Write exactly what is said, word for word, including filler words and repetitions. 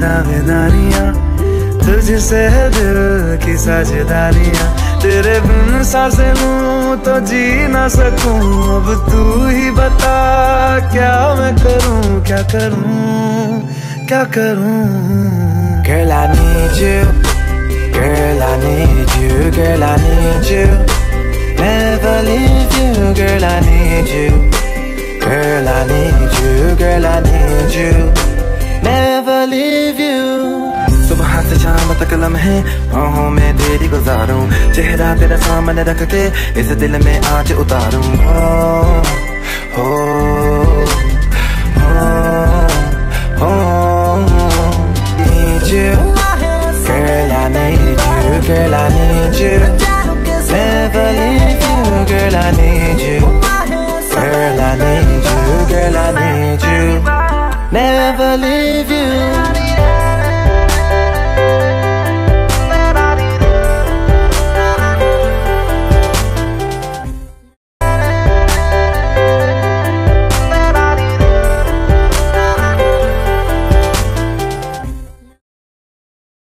दावेदारियां, तुझसे है दिल की साझेदारियां। तेरे बिन सांसें लूं तो जी ना सकूं, अब तू ही बता क्या मैं करूं, क्या करूं, क्या करूं। Girl I need you, girl I need you, girl I need you, never leave you, girl I need you, girl I need you, girl I need you, never leave you. सुबह से शाम तक लम्हे बाहों में तेरी गुजारूं, चेहरा तेरा सामने रख के इस दिल में आज उतारूं। हो, हो।